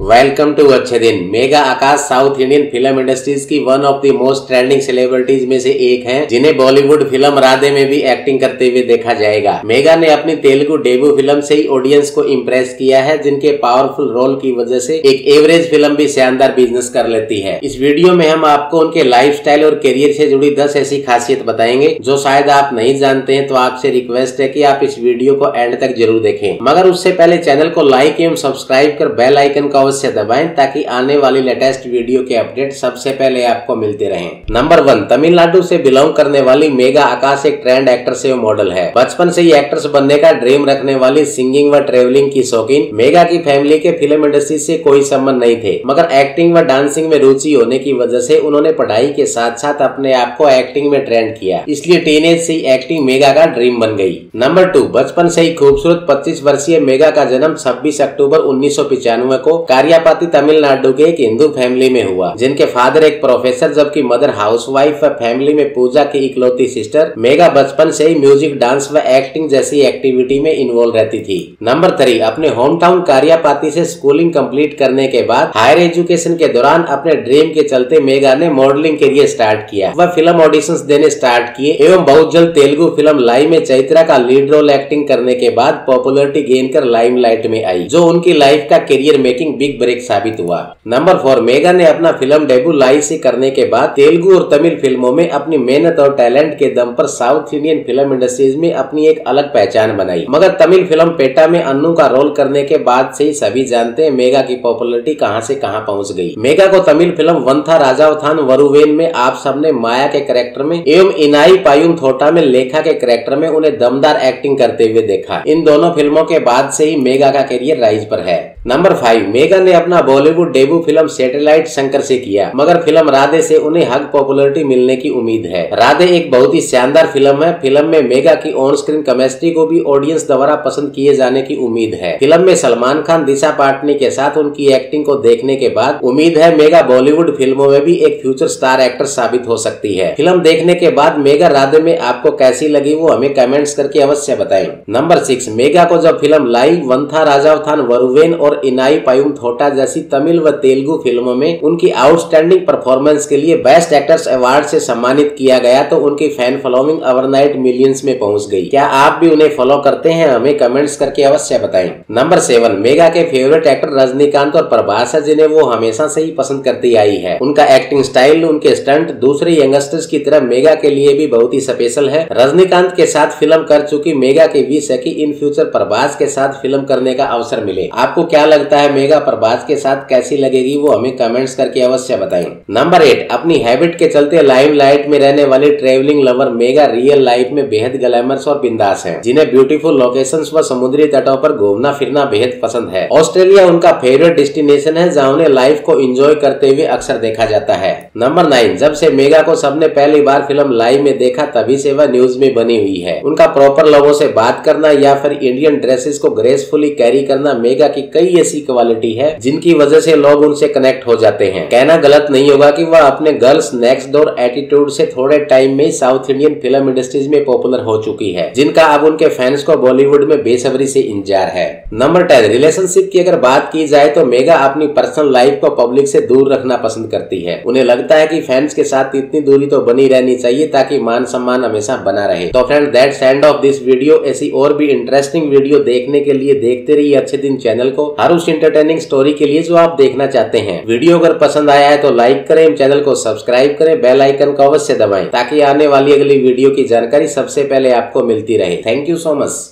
Welcome to अच्छे दिन। Megha Akash south Indian film industries की one of the most trending celebrities में से एक हैं, जिन्हें बॉलीवुड फिल्म राधे में भी एक्टिंग करते हुए देखा जाएगा। मेघा ने अपनी तेलुगु डेब्यू फिल्म से ही ऑडियंस को इम्प्रेस किया है, जिनके पावरफुल रोल की वजह से एक एवरेज फिल्म भी शानदार बिजनेस कर लेती है। इस वीडियो में हम आपको उनके लाइफस्टाइल और करियर से जुड़ी 10 ऐसी खासियत बताएंगे जो शायद आप नहीं जानते हैं। तो आपसे रिक्वेस्ट है कि आप इस वीडियो को एंड तक जरूर देखें, मगर उससे पहले चैनल को लाइक एवं सब्सक्राइब कर बेल आइकन का अवश्य दबाएं ताकि आने वाली लेटेस्ट वीडियो के अपडेट सबसे पहले आपको मिलते रहें। नंबर 1। तमिलनाडु से बिलोंग करने वाली मेघा आकाश एक ट्रेंड एक्ट्रेस एवं मॉडल है। बचपन से ही एक्ट्रेस बनने का ड्रीम रखने वाली सिंगिंग व ट्रेवलिंग की शौकीन मेघा की फैमिली के फिल्म इंडस्ट्री से कोई संबंध नहीं थे, मगर एक्टिंग व डांसिंग में रुचि होने की वजह से उन्होंने पढ़ाई के साथ साथ अपने आप को एक्टिंग में ट्रेंड किया। इसलिए टीनेज से एक्टिंग मेघा का ड्रीम बन गई। नंबर 2। बचपन से ही खूबसूरत 25 वर्षीय मेघा का जन्म 26 अक्टूबर 1995 को कारियापाती तमिलनाडु के एक हिंदू फैमिली में हुआ, जिनके फादर एक प्रोफेसर जबकि मदर हाउसवाइफ है। फैमिली में पूजा की इकलौती सिस्टर मेघा बचपन से ही म्यूजिक, डांस व एक्टिंग जैसी एक्टिविटी में इन्वॉल्व रहती थी। नंबर 3। अपने होम टाउन कारियापाती से स्कूलिंग कंप्लीट करने के बाद हायर एजुकेशन के दौरान अपने ड्रीम के चलते मेघा ने मॉडलिंग करियर स्टार्ट किया। वह फिल्म ऑडिशंस देने स्टार्ट किए एवं बहुत जल्द तेलुगु फिल्म लाइव में चैत्रा का लीड रोल एक्टिंग करने के बाद पॉपुलरिटी गेन कर लाइमलाइट में आई, जो उनकी लाइफ का करियर मेकिंग बिग ब्रेक साबित हुआ। नंबर 4। मेघा ने अपना फिल्म डेब्यू लाइव से करने के बाद तेलुगु और तमिल फिल्मों में अपनी मेहनत और टैलेंट के दम पर साउथ इंडियन फिल्म इंडस्ट्रीज में अपनी एक अलग पहचान बनाई। मगर तमिल फिल्म पेटा में अन्नू का रोल करने के बाद से ही सभी जानते हैं मेघा की पॉपुलरिटी कहां से कहां पहुंच गई। मेघा को तमिल फिल्म वंथा राजा थान वरुवेन में आप सबने माया के कैरेक्टर में एवं इनाई पायुम थोटा में लेखा के कैरेक्टर में उन्हें दमदार एक्टिंग करते हुए देखा। इन दोनों फिल्मों के बाद से ही मेघा का करियर राइज पर है। नंबर 5। मेघा ने अपना Bollywood debut film Satellite Shankar से किया, मगर फिल्म राधे से उन्हें हक पॉपुलरिटी मिलने की उम्मीद है। राधे एक बहुत ही शानदार फिल्म है। फिल्म में मेघा की ऑन स्क्रीन केमिस्ट्री को भी ऑडियंस द्वारा पसंद किए जाने की उम्मीद है। फिल्म में सलमान खान, दिशा पाटनी के साथ उनकी एक्टिंग को देखने के बाद उम्मीद है मेघा बॉलीवुड फिल्मों में भी एक फ्यूचर स्टार एक्टर साबित हो सकती है। फिल्म देखने के बाद मेघा राधे में आपको कैसी लगी वो हमें कमेंट्स करके अवश्य बताएं। नंबर 6। मेघा को जब फिल्म लाइव, वंथा राजा थान वरुवेन और इनाई पायुम थोटा जैसी तमिल व तेलुगु फिल्मों में उनकी आउटस्टैंडिंग परफॉर्मेंस के लिए बेस्ट एक्टर्स अवार्ड से सम्मानित किया गया तो उनकी फैन फॉलोइंग ओवरनाइट मिलियंस में पहुंच गई। क्या आप भी उन्हें फॉलो करते हैं? हमें कमेंट्स करके अवश्य बताएं। नंबर 7। मेघा के फेवरेट एक्टर रजनीकांत और प्रभास है, जिन्हें वो हमेशा से ही पसंद करती आई है। उनका एक्टिंग स्टाइल, उनके स्टंट दूसरे यंगस्टर्स की तरह मेघा के लिए भी बहुत ही स्पेशल है। रजनीकांत के साथ फिल्म कर चुकी मेघा की विश है कि इन फ्यूचर प्रभास के साथ फिल्म करने का अवसर मिले। आपको क्या लगता है मेघा प्रभास के साथ कैसी लगेगी वो हमें कमेंट्स करके अवश्य बताएं। नंबर 8। अपनी हैबिट के चलते लाइमलाइट में रहने वाली travelling lover Megha real life में बेहद ग्लैमरस और बिंदास हैं, जिन्हें ब्यूटीफुल लोकेशंस व समुद्री तटों पर घूमना फिरना बेहद पसंद है। ऑस्ट्रेलिया उनका फेवरेट डेस्टिनेशन है, जहाँ उन्हें लाइफ को एंजॉय करते हुए अक्सर देखा जाता है। नंबर 9। जब से मेघा को सबने पहली बार फिल्म लाइव में देखा तभी से वह न्यूज में बनी हुई है। उनका प्रॉपर लोगों से बात करना या फिर इंडियन ड्रेसेस को ग्रेसफुली कैरी करना मेघा की कई ऐसी क्वालिटी है जिनकी वजह से लोग उनसे कनेक्ट हो जाते हैं। कहना गलत नहीं होगा कि वह अपने गर्ल्स नेक्स्ट डोर एटीट्यूड से थोड़े टाइम में साउथ इंडियन फिल्म इंडस्ट्रीज में पॉपुलर हो चुकी है, जिनका अब उनके फैंस को बॉलीवुड में बेसब्री से इंतजार है। नंबर 10। रिलेशनशिप की अगर बात की जाए तो मेघा अपनी पर्सनल लाइफ को पब्लिक से दूर रखना पसंद करती है। उन्हें लगता है कि फैंस के साथ इतनी दूरी तो बनी रहनी चाहिए ताकि मान सम्मान हमेशा बना रहे। तो friend, that's end of this video. ऐसी और भी इंटरेस्टिंग वीडियो देखने के लिए देखते रहिए अच्छे दिन चैनल को, हर उस एंटरटेनिंग स्टोरी के लिए जो आप देखना चाहते हैं। वीडियो अगर पसंद आया है तो लाइक करें, चैनल को सब्सक्राइब करें, बेल आइकन को अवश्य दबाएं ताकि आने वाली अगली वीडियो की जानकारी सबसे पहले आपको मिलती रहे। Thank you so much.